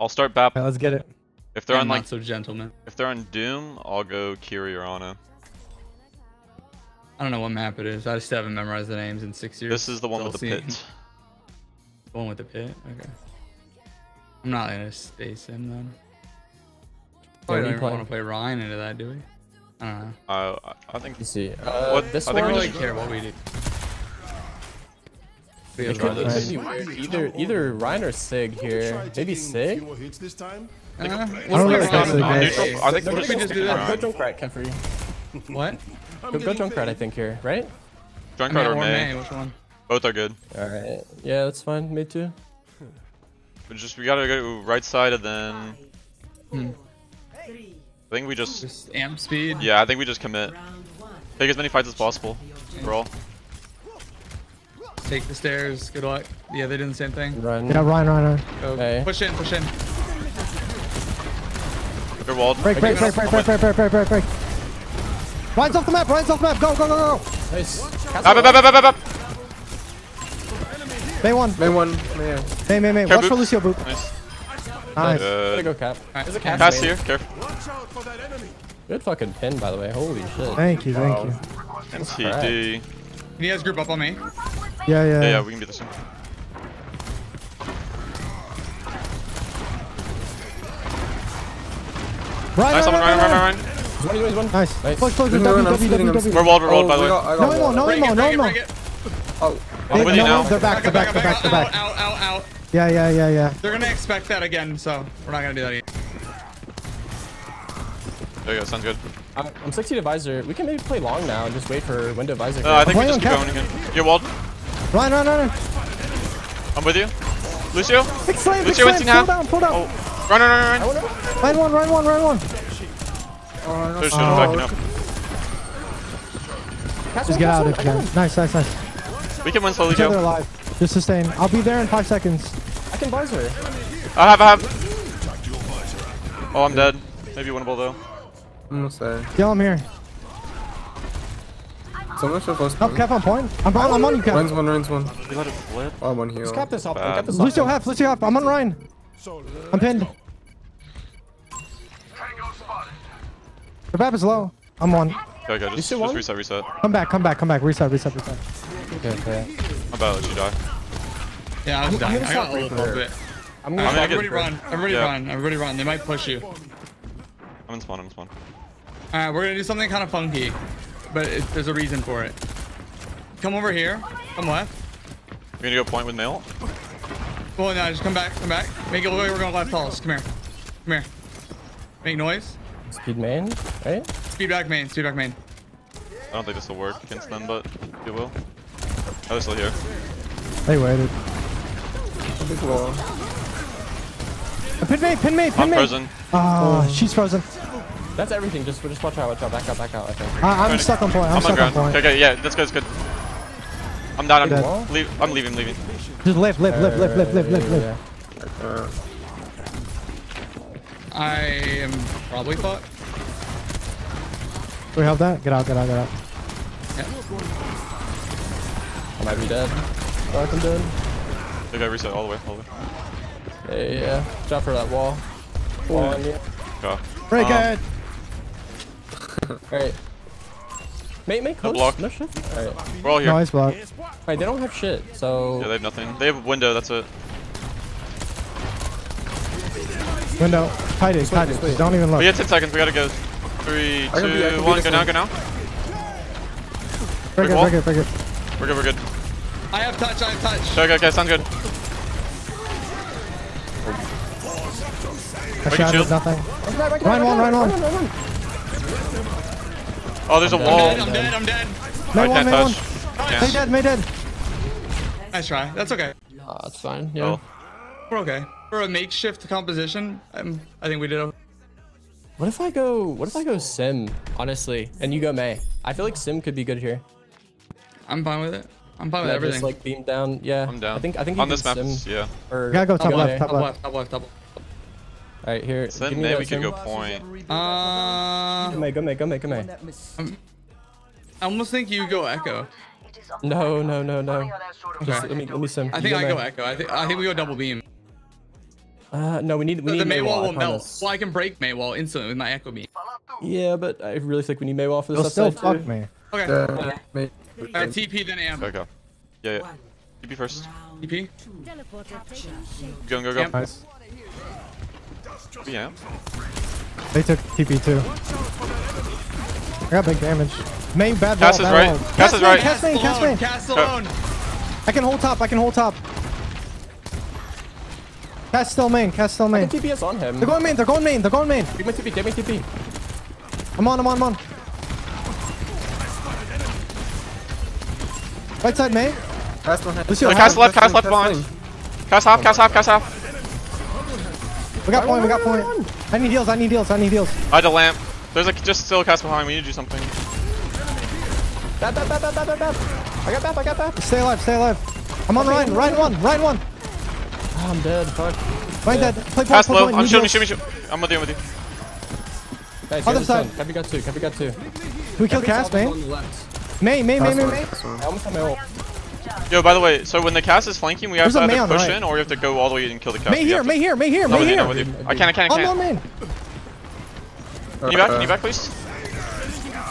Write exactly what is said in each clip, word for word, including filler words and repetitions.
I'll start Bap. Right, let's get it. If they're I'm on like not so gentleman. If they're on Doom, I'll go Kiri or Ana. I don't know what map it is. I just haven't memorized the names in six years. This is the one with the pit. The one with the pit? Okay. I'm not gonna space him then. Probably don't even want to play Ryan into that, do we? I don't know. Uh, I think. You see. Uh, what, this I think one we don't really care what we do. It could, it could be weird. Either either Ryan or Sig here. Maybe Sig. I don't know. I think we just do that. Go Junkrat, Kefri. What? Go, go Junkrat, I think here, right? Junkrat or Mei? Which one? Both are good. All right. Yeah, that's fine. Me too. But just we gotta go right side and then. Hmm. I think we just. Just amp speed. Yeah, I think we just commit. Take as many fights as possible. Roll. Take the stairs, good luck. Yeah, they're doing the same thing. Run. Yeah, Ryan, Ryan, Ryan. Go. Okay. Push in, push in. They're walled. Break, break, break, break, break, break, break, break, break, break. Ryan's off the map, Ryan's off the map. Go, go, go, go. Nice. Up, up, up, up, up, up. May one. May one. May, may, may. Care watch boop. For Lucio Boop. Nice. Nice. Good. Go cap. Right. There's a cap. Pass here, care. Watch out for that enemy. Good fucking pin, by the way. Holy shit. Thank you, thank oh. you. N C D. Can you guys group up on me? Yeah, yeah, yeah, yeah. We can do this one. Right, nice, right, right, right, right, right. Nice. Nice. Push, push, push, w, w, w, w. We're walled, we're walled, oh, by the way. Got, no more, no more, no more. Oh, I'm with you now. They're back, they're back, they're back, they're back. Out, out, out. Yeah, yeah, yeah, yeah. They're gonna expect that again, so we're not gonna do that again. There you go, sounds good. I'm, I'm sixty to Viser. We can maybe play long now and just wait for window Viser. Uh, I think we just keep going again. You're walled. Ryan, Ryan, Ryan. I'm with you. Lucio? Big slam, big slam. Pull down, pull down. Oh. Run, run, run, run. Ryan one, Ryan one, Ryan one. Oh, no. Oh. Just get out of here. Nice, nice, nice. We can win slowly, Joe. Alive. Just sustain. I'll be there in five seconds. I can Viser. I have, I have. Oh, I'm yeah. dead. Maybe winnable, though. I'm gonna say. Yo, I'm here. Someone's supposed to. Help cap on point. I'm on, I'm on you, cap. Ryan's one, Ryan's one. You let it flip. Oh, I'm on here. Let's cap this up. Cap this up. Lucio half, Lucio half. I'm on Ryan. I'm pinned. The map is low. I'm on. Okay, okay. Just, just reset, reset. Come back, come back, come back. Reset, reset, reset. Okay, okay. I'm about to let you die. Yeah, I'm, I'm dying. I got a little bit. I'm gonna Everybody run. Everybody yeah. run. Everybody run. They might push you. I'm in spawn, I'm in spawn. Alright, we're gonna do something kind of funky. But it, there's a reason for it. Come over here. Come left. You're gonna go point with Nail? Well, no, just come back, come back. Make it look like we're going left falls. Come here. Come here. Make noise. Speed main, right? Speed back main, speed back main. I don't think this will work against them, but it will. Oh, they're still here. They waited. Big wall. Pin me, pin me, pin me. I'm frozen. Oh, she's frozen. That's everything. Just, just watch out, watch out. Back out, back out. I think. Uh, I'm stuck on point. I'm, I'm stuck on point. Okay, okay, yeah, that's good, that's good. I'm not. I'm, leave, I'm leaving, leaving. Just live, live, live, live, live, live, live, live. I am probably fucked. Can we help that? Get out, get out, get out. Yeah. I might be dead. Fuck, I'm dead. I think I reset all the way, all the way. Yeah, yeah, yeah. Jump for that wall. Wall on you. Go. Break um. it! Alright. Mate, make close. No block. No shit. Alright. We're all here. Nice block. Alright, they don't have shit, so... Yeah, they have nothing. They have a window, that's it. Window. Hide it, hide it. Don't even look. We have ten seconds, we gotta go. Three, two, be, one. Go now, go now. Break, break it, break it, break it. We're good, we're good. I have touch, I have touch. Okay, okay, sounds good. I shot nothing. Run one, run one. Oh, there's I'm a dead. wall. I'm dead, I'm dead, I'm dead. May one, may one. May dead, may dead. Nice try, that's okay. Oh, that's fine, yeah. Oh. We're okay. For a makeshift composition, I'm, I think we did okay. What if I go, what if I go Sim, honestly, and you go Mei? I feel like Sim could be good here. I'm fine with it. I'm fine yeah, with everything. Just like beam down, yeah. I'm down. I think, I think on this map, Sim, yeah. Or gotta go top left, top left, top left, top left. Alright, here. So then maybe we can go point. Uh, go Mei, go Mei, go Mei, go Mei. Um, I almost think you go Echo. No, no, no, no. Okay. Just, let me, let me sim. I think I go Echo. I think I think we go double beam. Uh, no, we need we need the Mei wall. won't melt. Well, I can break Mei wall instantly with my Echo Beam. Yeah, but I really think we need Mei wall for this. They'll still fuck too. me. Okay. Uh, okay. Uh, T P then A M. Go go. Yeah, yeah. T P first. T P. Go go go. Amp. Nice. Yeah. They took T P too. I got big damage. Mei bad wall. Cast is right. Cast is right. Cast Mei. Cast Mei. Cast alone. I can hold top. I can hold top. Cast still main, cast still main. T P is on him. They're going main, they're going main, they're going main. Give me T P, give me T P. I'm on, I'm on, I'm on. Right side main. Cast one hit. Lucio, cast left, cast left behind. Cast half, cast half, cast half. We got point, we got point. I need heals, I need heals, I need heals. I had a lamp. There's like just still a cast behind, we need to do something. Bap, bap, bap, bap, bap, bap. I got bap, I got bap. Stay alive, stay alive. I'm on Ryan, Ryan one, Ryan one. Oh, I'm dead, fuck. Right dead. Play point, pass play low. Point. I'm shooting, me, shoot me, shoot me. I'm with you, I'm with you. Guys, other side. Cappy got two, Cappy got two. Can we kill Cass, Mei? Mei, Mei, Mei, Mei, Mei. I almost had my ult. Yo, by the way, so when the Cass is flanking, we have to either push in or we have to go all the way and kill the Cass. Mei here, Mei here, Mei here, Mei here. I can't, I can't, I can't. I'm on main. Can you back, can you back, please?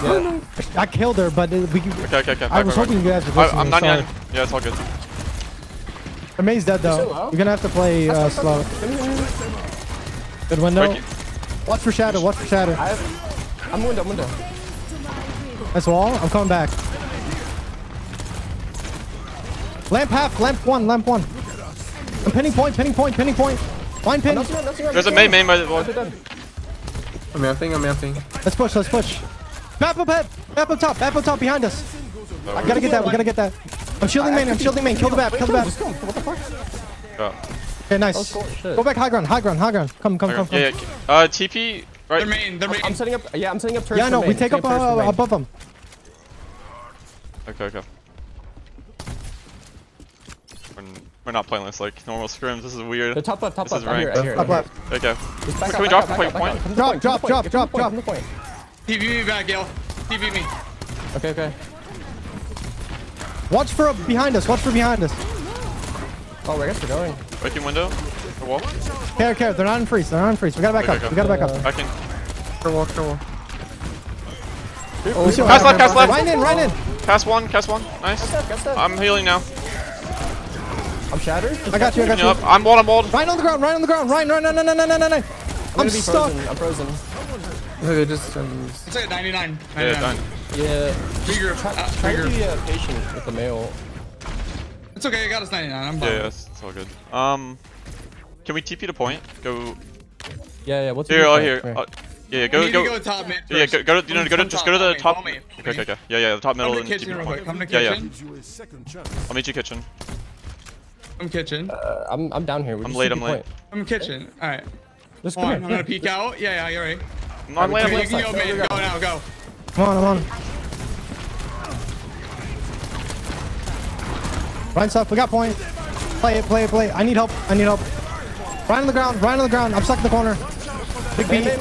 Yeah. I killed her, but we can... Okay, okay, okay. I was hoping you guys would listen. I'm not yet. Yeah, it's all good. Mei's dead though. You're, You're gonna have to play uh, slow. Good window. Watch for Shatter, watch for Shatter. Have... I'm window, window. Nice wall, I'm coming back. Lamp half, lamp one, lamp one. I'm pinning point, pinning point, pinning point. Line pin. There's a main, main by the wall. I'm amping, I'm amping. Let's push, let's push. Map up head, map up top, map up top behind us. I gotta get that, we gotta get that. I'm shielding main, I'm shielding main, kill the map, kill the map. What the fuck? Oh. Okay, nice. Go back high ground, high ground, high ground. Come, come, come, come. Yeah, yeah. Uh, T P, right? They're main, they're main. I'm setting up, yeah, I'm setting up turrets. Yeah, no, we take up uh, above them. Okay, okay. We're, we're not playing this like normal scrims, this is weird. The top left, top left, right here, right here. Top left. Okay. Can we drop the point? Drop, drop, drop, drop, drop. T P me back, Gale. T P me. Okay, okay. Watch for up behind us, watch for behind us. Oh, I guess we're going. Breaking window. For wall. Care, care, they're not in freeze, they're not in freeze. We gotta back okay, up, go. we gotta back uh, up. Back in. For wall, for wall. Oh, cast left, left, cast left. Right in, right in. Cast one, cast one. Nice. Cast up, cast up. I'm healing now. I'm shattered. I got you, I got you. Up. I'm walled, I'm walled. Right on the ground, right on the ground. Right, right, right, right, right, right, right, right. I'm, I'm stuck. Frozen. I'm frozen. Okay, just, um, it's like a ninety-nine. ninety-nine. Yeah, yeah. Bigger, uh, try to be uh, patient with the mail. It's okay, I got us ninety-nine. I'm fine. Yeah, yeah, it's, it's all good. Um, can we T P to point? Go. Yeah, yeah. What's here? Oh, here. Uh, yeah, yeah, go, we need go. To go top mid. Yeah, yeah, go, go to, you know, go to, just go to the top. Okay, okay, okay. Yeah, yeah, the top middle and T P to point. Come to kitchen. Yeah, yeah. I'll meet you kitchen. I'm kitchen. Uh, I'm, I'm down here. We're I'm late. I'm late. Point. I'm kitchen. All right. Let's go. I'm gonna peek out. Yeah, yeah, you're right. I'm on land, you can go, man. Go now, go. Come on, I'm on. Ryan's up, we got point. Play it, play it, play it. I need help, I need help. Ryan on the ground, Ryan on the ground. I'm stuck in the corner. Big B.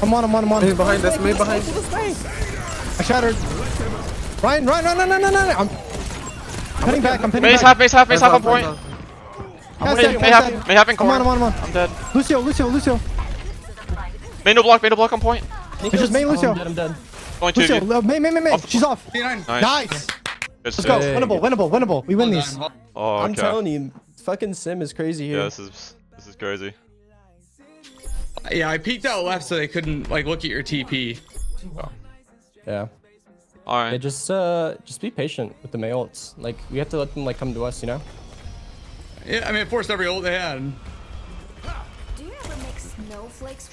I'm on, I'm on, I'm on. He's behind us, Mei behind. I shattered. Ryan, Ryan, no, no, no, no, no. I'm pinning back, I'm pinning back. Mei's half, Mei's half, Mei's half on point. Mei half in corner. I'm on, I'm on, I'm on. I'm dead. Lucio, Lucio, Lucio. Main no block, main no block on point. It's just main Lucio. Oh, I'm dead, I'm dead. Point Lucio, two, main, main, main, main. Off. She's off. Nice. nice. Let's go. Hey. Winnable, winnable, winnable. We win well these. Oh, okay. I'm telling you, fucking Sim is crazy here. Yeah, this is, this is crazy. Yeah, I peeked out left so they couldn't, like, look at your T P. Oh. Yeah. All right. Yeah, just, uh, just be patient with the Mei ults. Like, we have to let them, like, come to us, you know? Yeah, I mean, it forced every ult they had.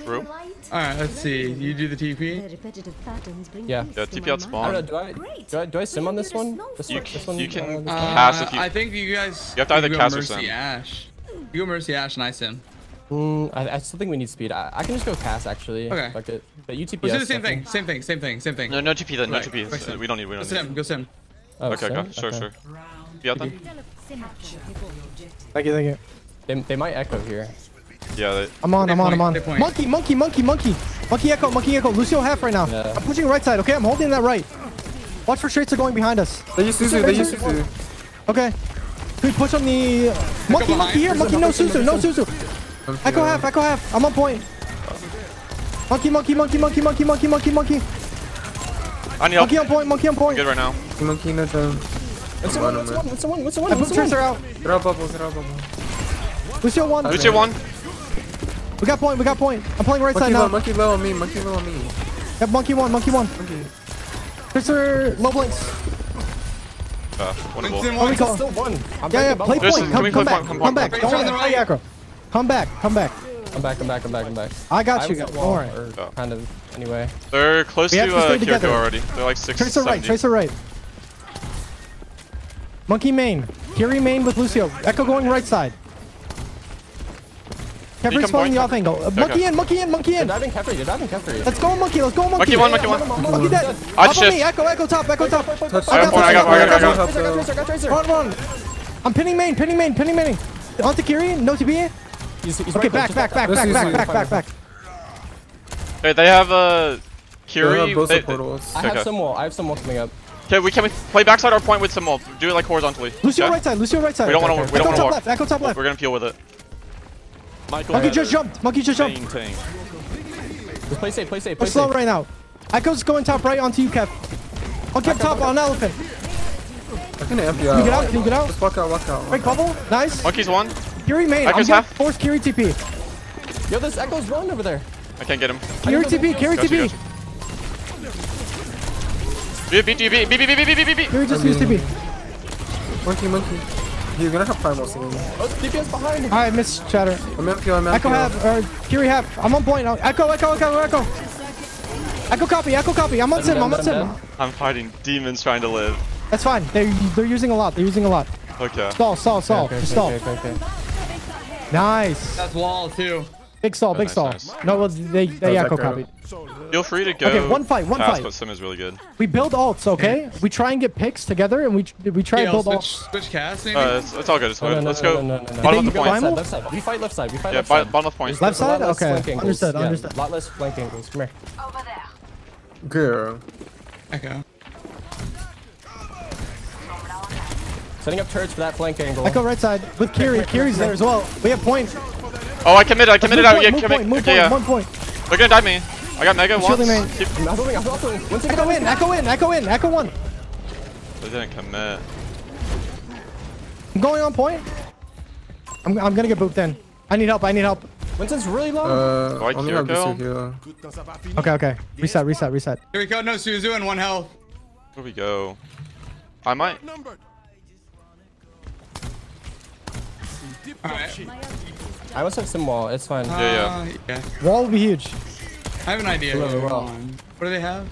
True. Alright, let's see. You do the T P? Yeah. Yeah, T P out spawn. I don't know, do, I, do, I, do I sim on this one? This you, one, this one you can uh, pass if you... I think you guys... You have to either cast or sim. Ash. You go Mercy Ash and I sim. Mm, I, I still think we need speed. I, I can just go cast, actually. Okay. Fuck it. But you T P. Let's do the same thing. Same thing, same thing, same thing. No, no T P then. No right. T P. Right. We don't need... We don't go need. sim. Go sim. Oh, okay, sim? okay. Sure, okay. sure. Be out then. Thank you, thank you. They, they might echo here. Yeah, they, I'm on, I'm point, on, I'm on. Monkey, monkey, monkey, monkey. Monkey echo, monkey echo. Lucio half right now. Yeah. I'm pushing right side, okay? I'm holding that right. Watch for straights are going behind us. They use Suzu, they use Suzu. Okay. Dude, push on the... Uh, monkey, monkey here. Monkey, no Suzu. No Suzu. Echo half. Echo half. I'm on point. Monkey, monkey, monkey, monkey, monkey, monkey, monkey, monkey. Monkey on point. Monkey on point. Good right now. Monkey, no time. What's the one? What's the one? What's the one? What's the one? I put Tracer out. Throw bubble. Throw bubble. Lucio one. Lucio one. We got point. We got point. I'm playing right side now. Monkey low on me. Monkey low on me. Yep, monkey one. Monkey one. Tracer low blinks. Uh, one one. One. Oh, still one. I'm yeah, yeah, play point. Come, come, come back. Come, come back. Don't let them play aggro. Come back. Come back. Come back. Come back. Come back. Come back. I got I you. Don't worry. Oh. Kind of. Anyway. They're close we to uh, Kiriko already. They're like six. Tracer right. Tracer right. Monkey main. Kiri main with Lucio. Echo going right side. Kefri's following the off angle. Uh, monkey okay. in, monkey in, monkey in. You're diving Kefri, you're diving Kefri. Let's go, monkey, let's go, monkey. Monkey one, monkey one. Monkey dead. Up on me, Echo, Echo top, Echo top. I got one, I got one, I got one. I got Tracer, I got Tracer. Run, run. I'm pinning main, pinning main, pinning main. On to Kiri, no T P. Okay, back, back, back, back, back, back, back, back. Hey, they have uh, Kiri. Both portals. I have some wall, I have some wall coming up. Okay, we can we play backside our point with some wall. Do it like horizontally. Lucio right side, Lucio right side. We don't want to, we don't want to walk. Echo top left, Echo top left. We're gonna peel with it. Michael Monkey just jumped. Monkey just jumped. Tank, tank. Play safe, play safe, play safe. Slow right now. Echo's going top right onto you, Kev. I'll get top on Elephant. I can help you out. Can you get out? Can you get out? Just walk out, walk out. Break bubble. Nice. Monkey's one. Kiri main. Echo's half. Force Kiri T P. Yo, this Echo's running over there. I can't get him. Kiri T P, Kiri T P. B, B, B, B, B, B, B, B, B, B. Kiri just used T P. Monkey, monkey. You're gonna have primal soon. Oh, D P S behind. Alright, miss Shatter. I'm up here, I'm up here. Echo half, or Kiri half. I'm on point. Echo, Echo, Echo, Echo. Echo copy, Echo copy. I'm on Sim, I'm on Sim. I'm fighting demons trying to live. That's fine. They're, they're using a lot. They're using a lot. Okay. Stall, stall, stall. Okay, okay, stall. Okay, okay, okay. Nice. That's wall too. Big stall, big stall. Nice, nice. No, well, they, they Echo copied. Feel free to go. Okay, one fight, one pass, fight. But Sim is really good. We build ults, okay? We try and get picks together, and we we try yeah, and build switch, ults. Switch cast, maybe? Uh, it's, it's all good, it's all good. No, no, Let's no, go. No, no, no, no. Bottom of the point. Left side, left side. We fight left side, we fight yeah, left side. Yeah, bottom of point. Left side? Okay. Understood, understood. Yeah, understood. A lot less flank angles. Come here. Over there. Girl. Echo. Setting up turrets for that flank angle. Echo right side with Kiri. Kiri's there as well. We have point. Oh, I committed, I committed. Move point, I, yeah, move okay, point, yeah. point. They're gonna dive me. I got mega once. Keep... I'm moving, I'm moving. Once Echo in, Echo in, Echo in, Echo one. They didn't commit. I'm going on point. I'm, I'm gonna get booped in. I need help, I need help. Winston's really low. Uh, oh, I can't go. Okay, okay. Reset, reset, reset. Here we go, no Suzu and one health. Here we go. I might. Alright. I also have some wall, it's fine. Uh, yeah, yeah. Wall will be huge. I have an idea. Wall. What do they have?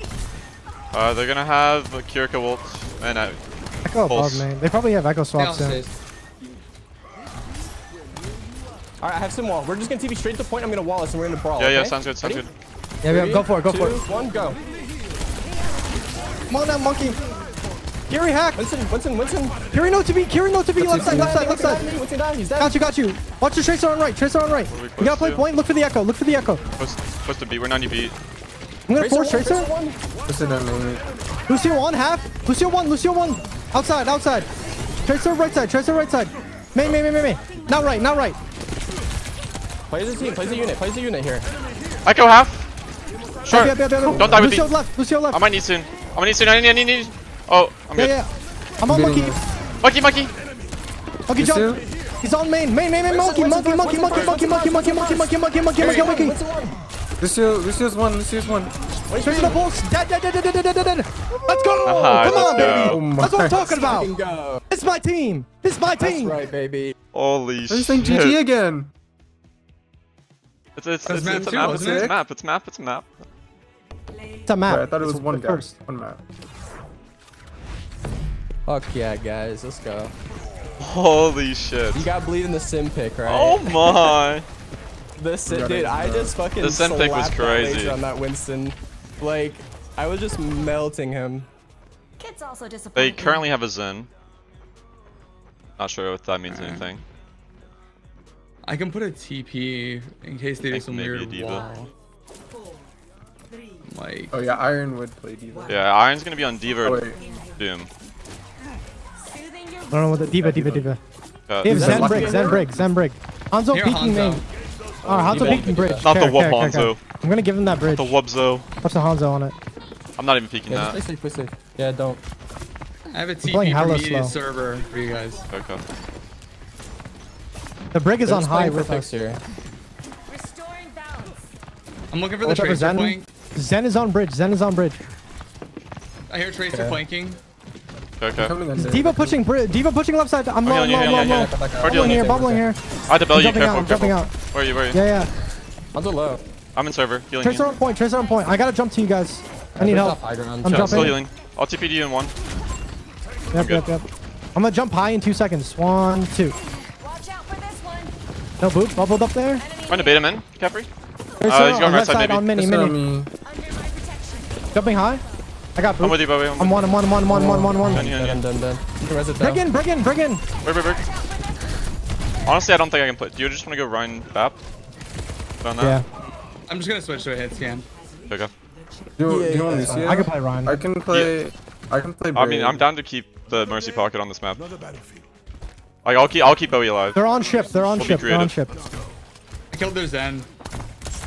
Uh, they're gonna have Kiriko ult and uh, Echo above, man. They probably have Echo swaps in. Alright, I have some wall. We're just gonna T P straight to the point. I'm gonna wall us and we're gonna brawl. Yeah, yeah, okay? Sounds good, sounds Ready? good. Yeah, yeah, go for it, go Two, for it. One, go. Come on now, monkey. Kiri hack! Winston, Winston, Winston! Kiri no to be, Kiri no to be, left side, left side, left side! Winston down, he's down! Got you, got you! Watch the Tracer on right, Tracer on right! We, we gotta play to? point, look for the Echo, look for the Echo! Push to B, we're ninety B. I'm gonna force Tracer! Lucio one, half! Lucio one, Lucio one! Outside, outside! Tracer right side, Tracer right side! Mei, Mei, Mei, Mei, Mei! Not right, not right! Play as a team, play as a unit, play as a unit here! Echo half! Sure! Don't die with me! Lucio left, Lucio left! I might need soon, I might need soon, I need, I need, I need! Oh, I'm yeah, good. Yeah. I'm on monkey. Monkey, monkey. Monkey jump. He's on main. Main, main, main. Monkey, monkey, monkey, monkey, monkey, monkey, monkey, monkey, monkey, monkey, monkey, monkey, monkey. Lucio, Lucio's one. Lucio's one. Tracer the pulse. Dead, dead, dead, dead, dead, dead. Let's go. Come on, baby. That's what I'm talking about. It's my team. It's my team. That's right, baby. Holy shit. They're saying G G again. It's it's it's a map. It's a map. It's a map. It's a map. It's a map. I thought it was one guy. One map. Fuck yeah, guys, let's go. Holy shit. You got bleed in the sim pick, right? Oh my. the sim, dude, I just fucking the sim pick was crazy on that Winston. Like, I was just melting him. Kids also disappointed. They currently have a Zen. Not sure if that means uh, anything. I can put a T P in case they do some weird D.Va. Like. Oh yeah, Iron would play D.Va. Yeah, Iron's gonna be on D.Va or Doom. I don't know what the D.Va, D.Va, D.Va. Cut. They have Zen brick, Zen brick, Zen brick. Hanzo Near peeking Hanzo. main. Oh, Hanzo yeah. peeking bridge. Not care, the whoop care, Hanzo. Care, care. I'm gonna give him that bridge. Not the whoopzo. Watch the Hanzo on it. I'm not even peeking yeah, that. Play safe, play safe. Yeah, don't. I have a T P for server for you guys. Okay. The brig is They're on high with us here. Restoring balance. I'm looking for the Tracer Zen? Point. Zen is on bridge. Zen is on bridge. I hear Tracer okay. flanking. Okay. okay. D.Va pushing. D.Va pushing left side. I'm low, low, low, low. Bubbling here. Bubbling here. I have to bail you. Careful, out, careful. Out. Where are you? Where are you? Yeah, yeah. I'm so low. I'm in server. Healing. Tracer on point. Tracer on point. I gotta jump to you guys. I need help. I'm jumping. Still healing. I'll T P to you in one. Yep, yep, yep. I'm gonna jump high in two seconds. One, two. Watch out for this one. No boop, bubbled up there. I'm gonna bait him in, Caffrey. Uh, he's going right side, maybe. Mini, mini. Um, Jumping high. I got boop. I'm with you, Bowie. I'm, I'm one, I'm one, I'm one, I'm one, I'm one, I'm one. Done, done, done, done. Break in, break in, break in. Break, break, break. Honestly, I don't think I can play. Do you just want to go Ryan Bap? Down that? Yeah. I'm just gonna switch to a head scan. Okay. Do, yeah, do you want Lucio? I can play Ryan. I can play. Yeah. I can play. Brave. I mean, I'm down to keep the Mercy pocket on this map. Like, I'll keep, I'll keep Bowie alive. They're on ship. They're on we'll ship. They're on ship. I killed their Zen.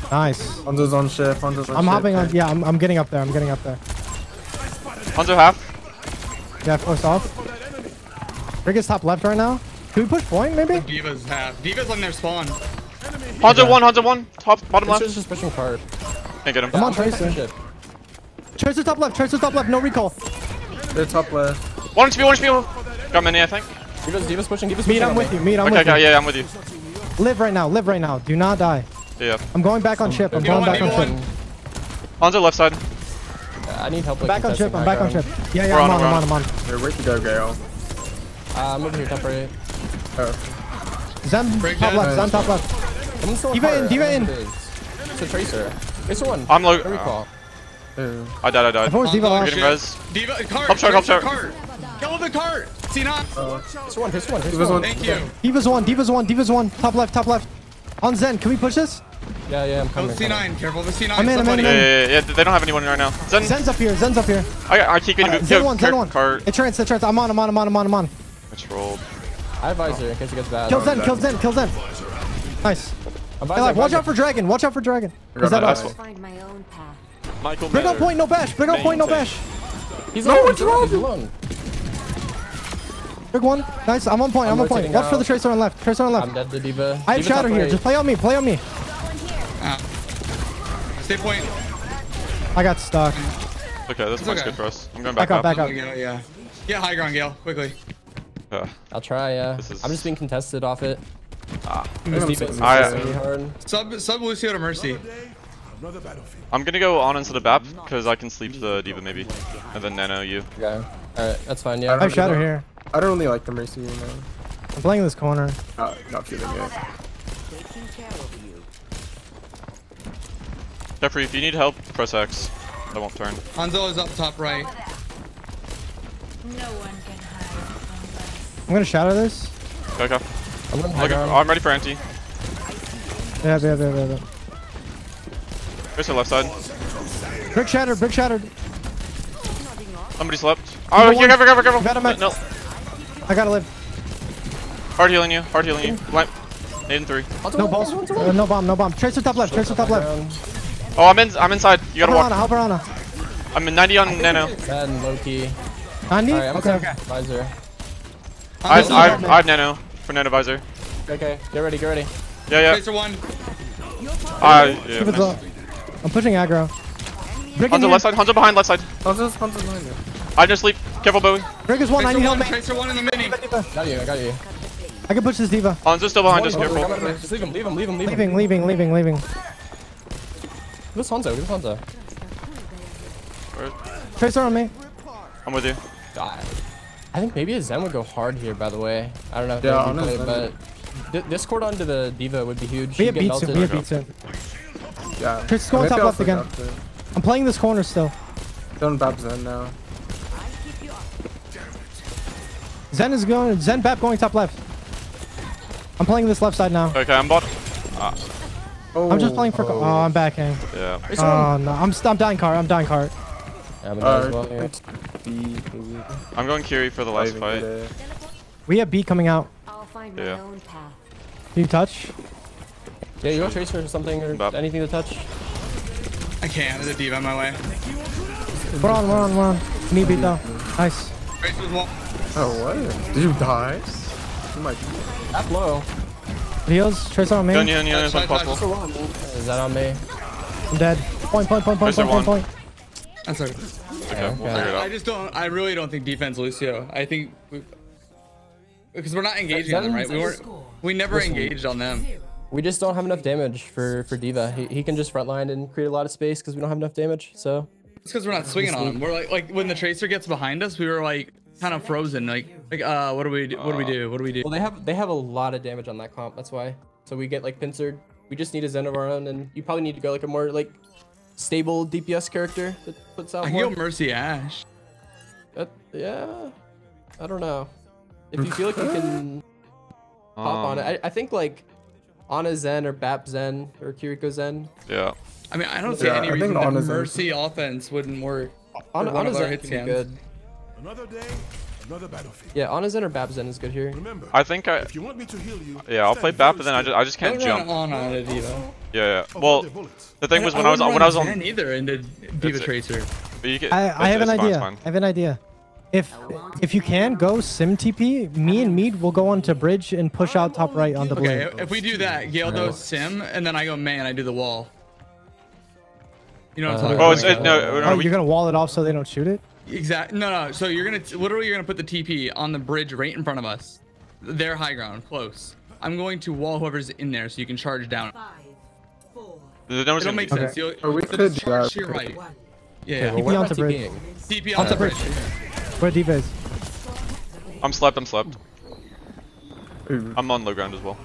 Nice. Hanzo's on ship. Hanzo's on I'm ship. I'm hopping on. Yeah, I'm, I'm getting up there. I'm getting up there. Hanzo half. Yeah, close off. Rick is top left right now. Can we push point maybe? D.Va's half. D.Va's on their spawn. Hanzo one. Hanzo one. Top bottom left. Just pushing hard. Can't get him. I'm on Tracer. Tracer top left. Tracer top left. No recall. They're top left. One H P, one H P. Got many, I think. D.Va's, D.Va's pushing, D.Va's pushing. Meet, I'm with you. Meet, I'm okay, with okay, you. Yeah, I'm with you. Live right now. Live right now. Do not die. Yeah. I'm going back on ship. I'm going back on ship. Hanzo left side. Uh, I need help. Like, back on ship. I'm back on ship. Yeah, yeah. I'm on, I'm on, I'm on. Where'd you go, Gale? Uh, I'm over here, top right. Oh. Zen top left. Zen top left. D.Va in, D.Va in. It's a Tracer. It's one. I'm low. Recall. Ooh. I died, I died. If it was D.Va, I'm getting res. D.Va, cart! Up shark, up shark! Kill the cart! See not! Uh, here's one, here's one, here's one. one. Thank you. D.Va's one, D.Va's one, D.Va's one. Top left, top left. On Zen, can we push this? Yeah, yeah, I'm coming. Oh, C nine, careful, the C nine. I'm in, I'm in, yeah, yeah, yeah, they don't have anyone right now. Zen. Zen's up here, Zen's up here. I, I keep getting moved. Zen one, Zen one. Cart. It trance, it trance. I'm on, I'm on, I'm on, I'm on, I'm on. It's rolled. I have Viser in case he gets bad. Kill Zen, kill Zen, kill Zen. Nice. Watch out for Dragon, watch out for Dragon. Is that us? Michael bring Matter. Up point, no bash. Bring up point, no bash. He's no one's wrong. Big one. Nice. I'm on point. I'm, I'm on point. Watch out for the Tracer on left. Tracer on left. I'm dead to D.Va. I have Shatter here. Just play on me. Play on me. Ah. Stay point. I got stuck. Okay, this one's okay. good for us. I'm going back, back up. Back up. Yeah. Yeah, high ground, Gale. Quickly. Yeah. I'll try. Yeah. Is... I'm just being contested off it. Ah. Right. Sub, sub Lucio to Mercy. I'm gonna go on into the Bap because I can sleep the D.Va maybe, and then Nano you. Okay, alright, that's fine. Yeah, I have Shatter here. I don't really like the Mercy, you know. I'm playing this corner. Uh, not feeling yet. Jeffrey, if you need help, press X. I won't turn. Hanzo is up top right. No one can hide. I'm gonna Shatter this. Go, go. I'm, Look, I'm ready for anti. Yeah, yeah, yeah, yeah. yeah. Here's the left side. Brick shattered, brick shattered. Somebody slept. Oh, you cover, cover, cover. Got him at. No. I gotta live. Hard healing you, hard healing you. Lamp. Eight and three. No balls. Uh, no bomb, no bomb. Tracer top left, Tracer top left. Oh, I'm in. I'm inside. You gotta walk. Help her on, help her on. I'm in ninety on Nano. And low key. ninety? Alright, I'm okay. okay. Visor. I, I, I, I have Nano for Nano Visor. Okay, get ready, get ready. Yeah, yeah. Tracer one. Uh, yeah, nice. I'm pushing aggro. Hanzo left side, Hanzo behind left side. Hanzo's Hanzo behind you. I just sleep. Careful, Bowie. Break is one, I need help. Tracer one in the mini. Got you, I got you. I can push this D.Va. Hanzo's still behind us, careful. Just leave him, leave him, leave him, leave him. Leaving, leaving, leaving, leaving. Who's Hanzo? Who's Hanzo? Where? Tracer on me. I'm with you. God. I think maybe a Zen would go hard here, by the way. I don't know if yeah, they would play, but Discord onto the D.Va would be huge. Be a beat soon, be a beat soon. Yeah. Tracer's going top left again. I'm playing this corner still. Don't bap Zen now. Zen is going. Zen bap going top left. I'm playing this left side now. Okay, I'm bot. Ah. Oh, I'm just playing for. Oh, oh I'm backing. Yeah. Oh no, I'm I'm dying cart. I'm dying cart. Yeah, I'm, uh, well here. I'm going Kiri for the last fight. We have B coming out. find my yeah. own path. Can you touch? Yeah, you want Tracer or something or Bop. anything to touch? I can't. There's a D.Va on my way. We're on, we're on, we're on. Knee beat down. Nice. Tracer's low. Oh, what? Did you die? Oh my god. That's low. Heals. Tracer on me. Gun, gun, gun, gun, gun, gun. Is that on me? I'm dead. Point, point, point, point, point, point, point. That's okay. Okay, yeah, we'll figure it out. I just don't. I really don't think defense Lucio. I think we, because we're not engaging on them, right? We weren't. We never Listen, engaged on them. We just don't have enough damage for for D.Va. He he can just frontline and create a lot of space because we don't have enough damage. So it's because we're not swinging on him. We're like like when the Tracer gets behind us, we were like kind of frozen. Like like uh, what do we do? What do we do? What do we do? Well, they have they have a lot of damage on that comp. That's why. So we get like pincered. We just need a Zen of our own, and you probably need to go like a more like. Stable D P S character that puts out. I can go Mercy Ash. Uh, yeah, I don't know. If you feel like you can hop um, on it, I, I think like Ana Zen or Bap Zen or Kiriko Zen. Yeah. I mean, I don't see yeah, any I reason that Mercy offense wouldn't work. Ana, Ana Zen hits can be good. Another day, another battlefield. Yeah, Ana Zen or Bap Zen is good here. Remember, I think I. If you want me to heal you, yeah, I'll play Bap Zen. I just I just can't jump. Ana on it either. Yeah, yeah. Well, the thing I, was when I, I was on, when I was on either in the D.Va Tracer. But you can, I, I have an fine, idea. I have an idea. If if you can go sim T P, me and Mead will go onto bridge and push out top right on the blue. Okay, if we do that, Gale goes sim and then I go Mei and I do the wall. You know what I'm talking uh, about? Oh, it's, it, no, no, oh we, you're gonna wall it off so they don't shoot it. Exactly. No, no. So you're gonna literally you're gonna put the T P on the bridge right in front of us. They're high ground, close. I'm going to wall whoever's in there so you can charge down. It don't make sense. Okay. You'll, we could charge your right. Yeah, okay, yeah. Well, D P onto bridge. D P onto bridge. Where D.Va is? I'm slapped, I'm slapped. Ooh. I'm on low ground as well.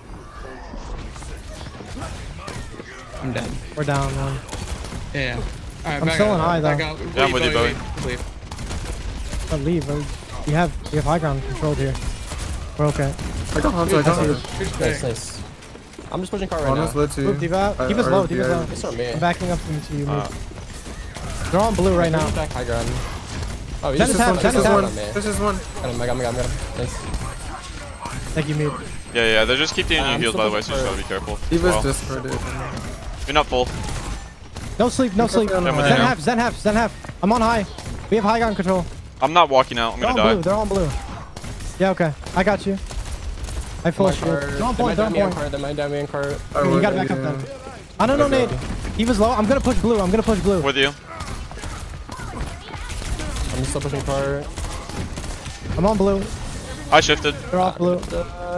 I'm dead. We're down one. Yeah. Alright, I'm still in high though. Yeah, I'm with you, Bowie. Leave. I'll leave. You have, you have high ground controlled here. We're okay. I got Hanzo, I got Hanzo. Nice, nice. I'm just pushing car right Honest, now. Move D.Va. Keep us low, keep us low. I'm backing up into you, uh, They're on blue right now. Back high ground. Oh, you just is one, this is one. This is one. Got him, I got him, I got him. Nice. Thank you, Mead. Yeah, yeah, they just keep getting uh, you healed, by the way, so you just gotta be careful. D.Va's discarded. You're not full. No sleep, no sleep. Zen half, Zen half, Zen half. I'm on high. We have high ground control. I'm not walking out, I'm gonna die. They're on blue, they're on blue. Yeah, okay. I got you. I full shield. Don't point, don't point. You gotta back up then. I don't know nade. He was low. I'm gonna push blue. I'm gonna push blue. With you. I'm still pushing car. I'm on blue. I shifted. They're off blue.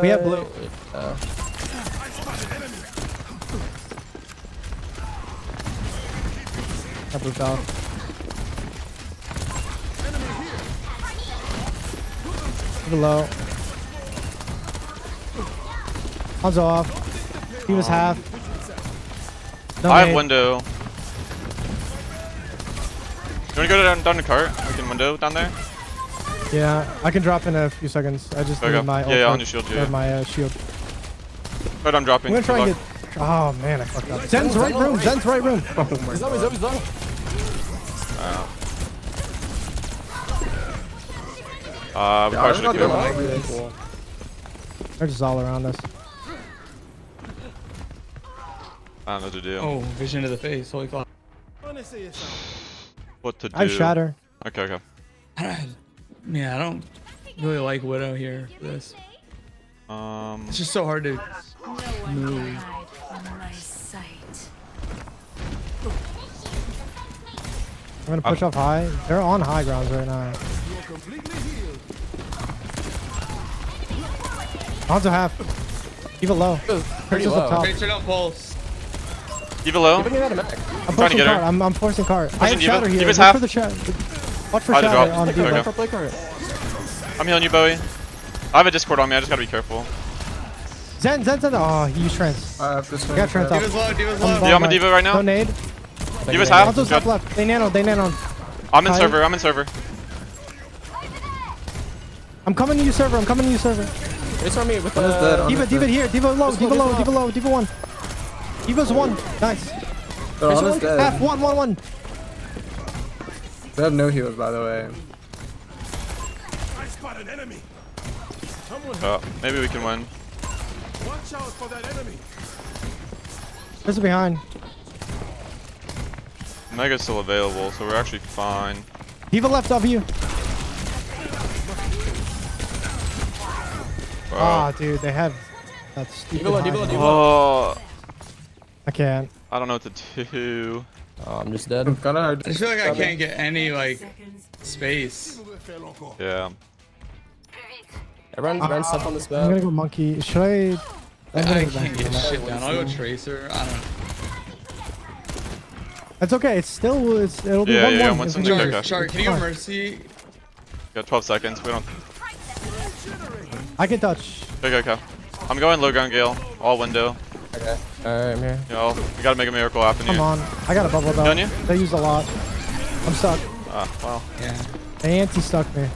We have blue. Uh, I blew down. Low. Hanzo off. He was half. No I have window. You wanna go down, down the cart? We can window down there? Yeah, I can drop in a few seconds. I just need my ult. Yeah, yeah, on your shield, yeah. my uh, shield. But I'm dropping. I'm gonna try and get... Oh man, I fucked up. Zen's right room, Zen's right room. Oh, he's low, he's low, he's low. Wow. Uh, we yeah, probably should've given him. They're just all around us. I don't know what to do. Oh, vision to the face. Holy fuck. What to do? I shatter. Okay, okay. I don't, yeah, I don't really like Widow here for this. Um, it's just so hard to move. I'm gonna push uh, up high. They're on high grounds right now. Hanzo half. D.Va low. Pretty low. Up top. Tracer don't pulse. D.Va low. I'm, I'm trying to get her. I'm, I'm forcing cart. Pushing I have Shatter here. Watch half. For the chat. Watch for Shatter on D.Va. I'm healing you, Bowie. I have a Discord on me. I just gotta be careful. Zen, Zen, Zen. Oh, he used Trance. I have this one. I got Trance off. D.Va's low. D.Va's low. Yeah, I'm a D.Va right now. No nade. D.Va's half. Hanzo's up left. They nano. They nano. I'm in server. I'm in server. I'm coming to you, server. I'm coming to you, server. It's on me with the uh, D.Va, D.Va here, D.Va low, D.Va low, D.Va low, D.Va one. D.Va's one. Nice. They're on us dead. Half, one, one, one. They have no heals, by the way. I spot an enemy. Someone oh, maybe we can win. Watch out for that enemy. Where's behind? Mega's still available, so we're actually fine. D.Va left of you. Ah, oh, dude, they have that stupid D.Va, D.Va, D.Va. Oh. I can't. I don't know what to do. Oh, I'm just dead. Got hard. I feel like I can't get any like space. Yeah. Everyone, everyone, uh, stuff on this map. I'm gonna go monkey. Should I? I can't back get back shit down. I'll go Tracer. I don't know. That's okay. It's still. It's, it'll be yeah, one yeah, one. Winston, Char, Char, can you go Mercy? You got twelve seconds. We don't. I can touch. Okay, okay. I'm going low ground, Gale. All window. Okay. Alright, I'm here. Yo, we gotta make a miracle happen here. Come on. I got a bubble though. Don't you? They use a lot. I'm stuck. Ah, uh, well. Yeah. They anti-stuck me.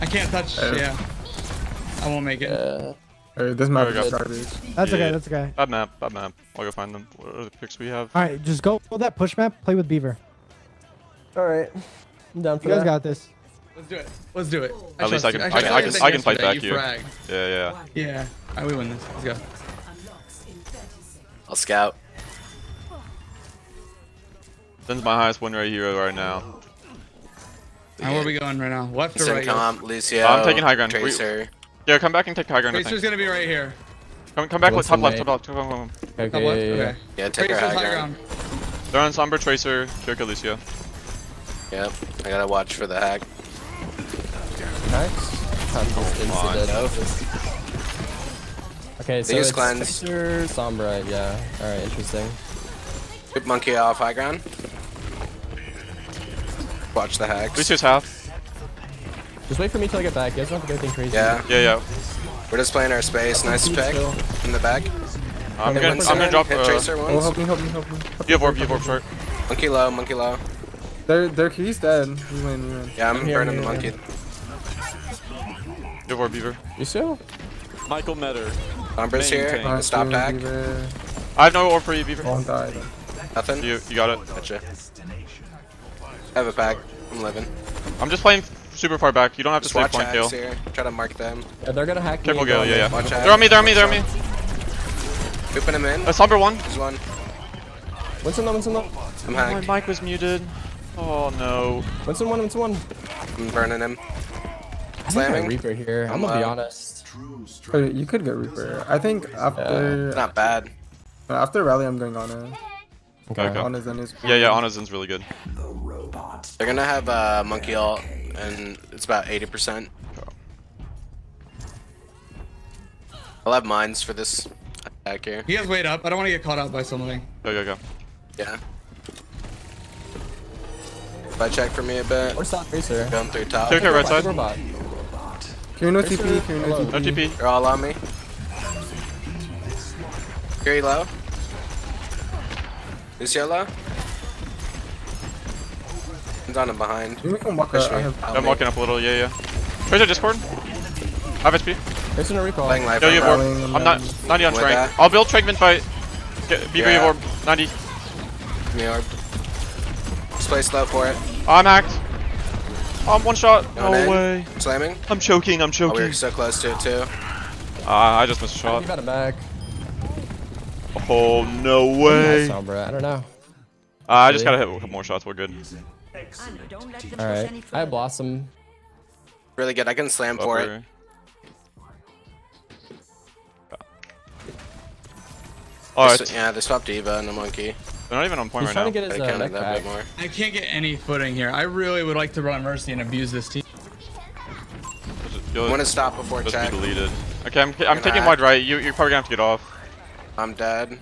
I can't touch. Hey. Yeah. I won't make it. Uh, hey, this map is garbage. That's yeah. okay, that's okay. Bad map, bad map. I'll go find them. What are the picks we have? Alright, just go for that push map. Play with Beaver. Alright. I'm down for you that. You guys got this. Let's do it. Let's do it. I At least I can, I, can, I, can, I, can, I can fight back you. Frag. Yeah, yeah. Yeah. Alright, we win this. Let's go. I'll scout. Zen's my highest win rate hero right now. Yeah. How are we going right now? Left or right? Comp, Lucio, I'm taking high ground. Tracer. Yeah, come back and take high ground. Tracer's gonna be right here. Come, come back with top left, top left, top left. Okay. Top left? Okay. Yeah, take Tracer's high ground. high ground. They're on Sombra, Tracer, Kiriko, Lucio. Yep, I gotta watch for the hack. Nice. Oh, okay, so it's cleanse. Tracer, Sombra, yeah. Alright, interesting. Good monkey off high ground. Watch the hacks. Lucio's half. Just wait for me till I get back. You guys don't have to go anything crazy. Yeah, yeah, yeah. We're just playing our space. Nice pick in the back. I'm gonna, I'm gonna drop a Tracer once. Oh, help me, help me, help me. You have orb, you have orb short. Monkey low, monkey low. Their, their key's dead. We win, we win. Yeah, I'm yeah, burning yeah, the yeah. monkey. You have orb, Beaver. You still? Michael Metter. Umbra's here. I stopped hack. Beaver. I have no orb for you, Beaver. Oh, I'm dying. Nothing? You, you got it. Gotcha. I have a pack. I'm living. I'm just playing super far back. You don't have just to watch point kill. Here. Try to mark them. Yeah, they're gonna hack Triple me. Kill, yeah, yeah. Watch they're on me, they're on me, they're on me. Pooping him in. A Sombra one. There's one. Winston one, Winston one. I'm hacked. My mic was muted. Oh no. Winston one, Winston one. I'm burning him. Slamming. I Reaper here. I'm, I'm gonna low. be honest. Wait, you could get Reaper. I think after. It's yeah. not bad. After Rally, I'm going on it. Okay, okay. Ana Zen is yeah, yeah, Ana Zen's really good. The robots. They're gonna have uh, monkey ult, and it's about eighty percent. Oh. I'll have mines for this attack here. You guys wait up. I don't want to get caught out by something. Go, go, go. Yeah. If I check for me a bit. What's that Tracer? Going through top. Take care, right side. Robot. Here, no T P. Here, no T P. No T P. They're all on me. Very low. Is yellow? I'm down and behind. You can walk up. I'm walking up a little, yeah, yeah. Where's your Discord? I have H P. There's no recall. Playing live. No, you have orb. I'm not ninety on Trank. I'll build Trank mid-fight. Beaver, you have orb. ninety. Give me orb. Just play slow for it. I'm hacked. Oh, I'm one shot. No way. Slamming? I'm choking, I'm choking. Oh, we were so close to it too. Uh, I just missed a shot. You got it back. Oh, no way. Nice, I don't know. Uh, I just gotta hit a couple more shots. We're good. Alright. I have Blossom. Really good. I can slam Bubble. for it. Alright. They yeah, they swapped D.Va and the monkey. They're not even on point He's right now. To get his, uh, that back. Bit more. I can't get any footing here. I really would like to run Mercy and abuse this team. I want to stop before check. Be deleted. Okay, I'm, I'm taking wide right. You, you're probably gonna have to get off. I'm dead.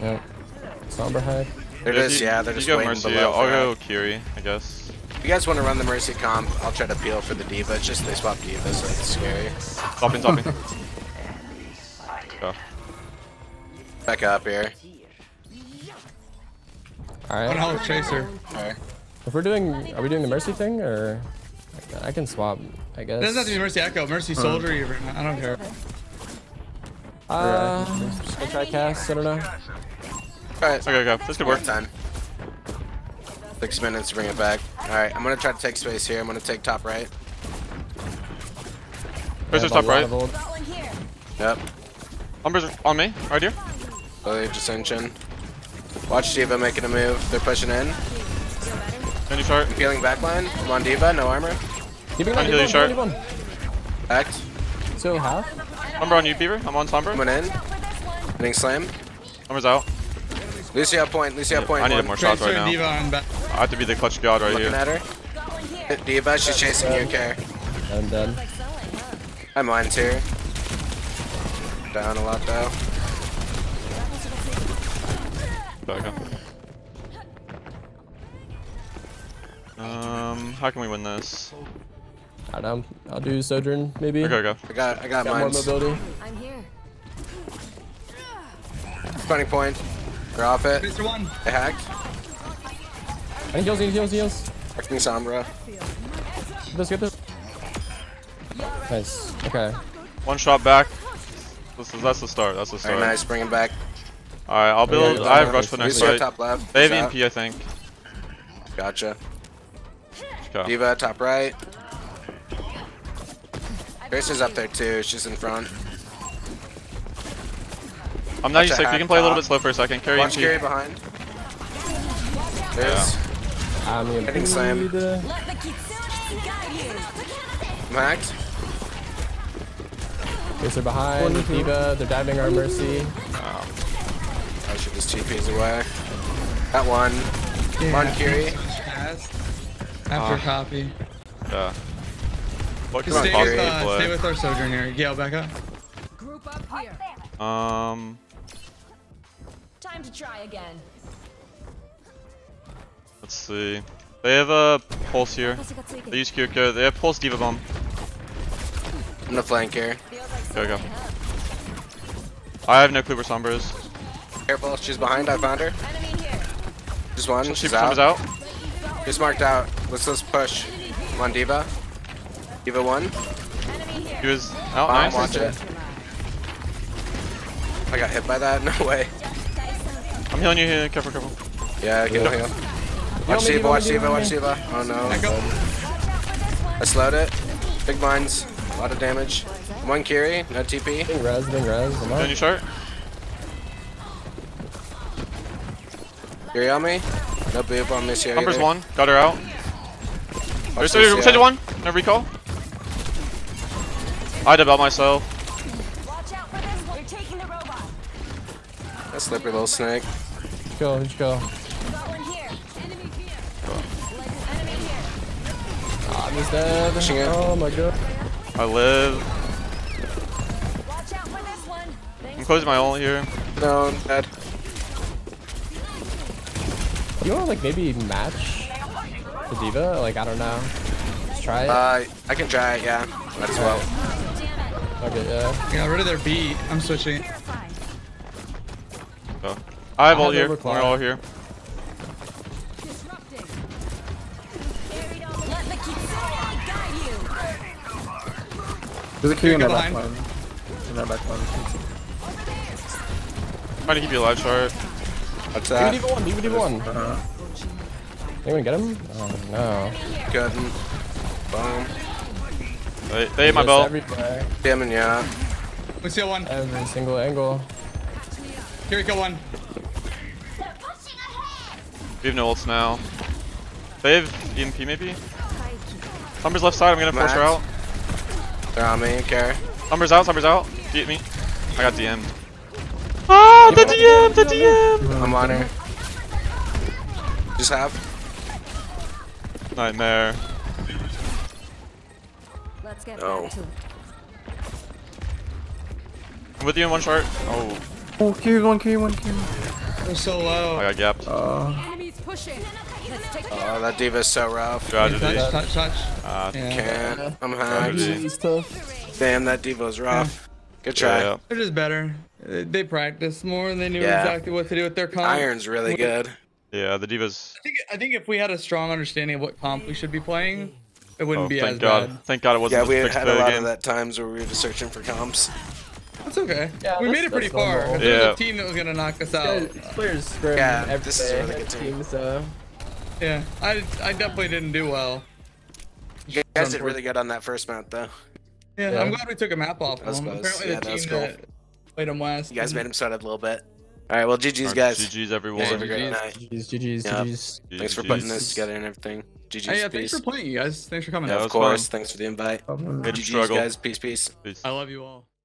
Yep. Sombra hack. They're yeah, just, you, yeah, they're just waiting Mercy, below. I'll go Kiri, I guess. If you guys want to run the Mercy comp, I'll try to peel for the D.Va. It's just they swap D.Va, so it's scary. Stopping, stopping. Go. Back up here. Alright. I'll Tracer. Alright. If we're doing, are we doing the Mercy thing, or? I can swap, I guess. It doesn't have to be Mercy Echo, Mercy hmm. Soldier, even. I don't care. Uh, I try cast, I don't know. Alright, okay, go. This could work. Time. Six minutes to bring it back. Alright, I'm gonna try to take space here. I'm gonna take top right. Where's yeah, top right? Yep. Umber's on me, right here. Blade Ascension. Watch D.Va making a move. They're pushing in. Any short. I'm healing backline. I'm on D.Va, no armor. Keeping on D.Va, short. Act. So half. Umber on you, Beaver. I'm on Sombra. Coming in. Hitting Slam. Umber's out. Lucio point. Lucio yeah, point. I need one. more shots Tracer right now. I have to be the clutch god right Looking here. Looking at her. Hit D.Va, she's chasing you, care. I'm done. I'm mine here. Down a lot though. Back up. Um, how can we win this? I don't. I'll do Sojourn maybe. Okay, go. I got. I got, got mine. Mobility. I'm here. Funny point. They're off it. They hacked. Any heals? Any heals? Any heals? Hacking Sombra. Let's get this. Nice. Okay. One shot back. This is, that's the start. That's the start. Very nice. Bring him back. All right. I'll build. Oh, yeah, I have rush for next fight. Top left. They have E M P, I think. Gotcha. Okay. D.Va top right. Tracer's up there too. She's in front. I'm ninety-six. You can play top. a little bit slow for a second. Carry Watch E M P. Carry behind. There's. Yeah. I'm hitting slam. Max. They're behind D.Va, they're diving our Mercy. Oh. I should just T P's away. That one. Yeah, one Kiri. After uh, copy. Yeah. What can stay, with, uh, play? stay with our Sojourner. Gale, back up. Group up here. Um. Time to try again. Let's see. They have a pulse here. They use Kiriko. They have pulse D.Va bomb. I'm gonna flank here. There we go. I have no clue where Sombra is. Careful, she's behind. I found her. Just one. She's out. out. She's marked out. Let's let's push. I'm on D.Va. D.Va one. He was out. Nice. Watch it. I got hit by that. No way. I'm healing you here. Careful, careful. Yeah, get him. Watch D.Va. Watch D.Va. Watch D.Va. Oh no. I slowed it. Big mines. A lot of damage. One Kiri, no T P. Big res, big res. I'm on you, short. Kiri on me. No boop on this here. Umber's one. Got her out. There's two, one. No recall. I'd about myself. Watch out for this one. You're taking the robot. That slippery little snake. Go, let's go. Ah, he's dead. Oh my god. I live. Watch out for this one. I'm closing my ult here. No, I'm dead. You wanna like maybe match the D.Va? Like I don't know. Let's try it. Uh, I can try it, yeah. Might as well. Okay, yeah. Got rid of their beat. I'm switching. Oh. I have ult here. We're all here. There's a Q in our back line. In our back line. I'm trying to keep you alive, Shard. What's that? D.Va one, D.Va one. Uh-huh. Anyone get him? Oh no. Got him. Boom. They, they hit my belt. Damn it, yeah. Lucio one. Every single angle. Kiriko one. We have no ults now. They have E M P maybe? Summer's left side, I'm gonna force her out. They're on me, care. Summer's out, Summer's out. Get me. I got D M. Ah, the D M, the D M! I'm on her. Just have. Nightmare. Let's get no. back to it. I'm with you in one short. Oh. Oh, Q one, Q one, Q one. I'm so low. I got gapped. Oh, uh, that D.Va's so rough. Tragedy. Touch, touch, touch. Uh, yeah. Can't. I'm hacked. He's tough. Damn, that D.Va's rough. Yeah. Good try. Yeah. They're just better. They practiced more and they knew yeah. exactly what to do with their comp. Iron's really good. Yeah, the D.Va's... I think, I think if we had a strong understanding of what comp we should be playing, it wouldn't oh, be as God. bad. Thank God it wasn't. Yeah, we had, had a lot game. of that times where we were searching for comps. That's okay. Yeah, we that's, made it pretty far. If yeah. there was a team that was going to knock us out. This players scrim yeah, every this is really good team. team, so... Yeah, I, I definitely didn't do well. You guys did really good on that first map, though. Yeah, yeah. I'm glad we took a map off. Apparently yeah, the team that, that Played him last. You guys made him sweat a little bit. All right, well, G G's, guys. G G's, everyone. Have a great night. G G's, G G's, G G's. Thanks for putting this together and everything. G G's, hey, yeah, thanks for playing, you guys. Thanks for coming. Of course. Thanks for the invite. G G's, guys. Peace, peace. I love you all.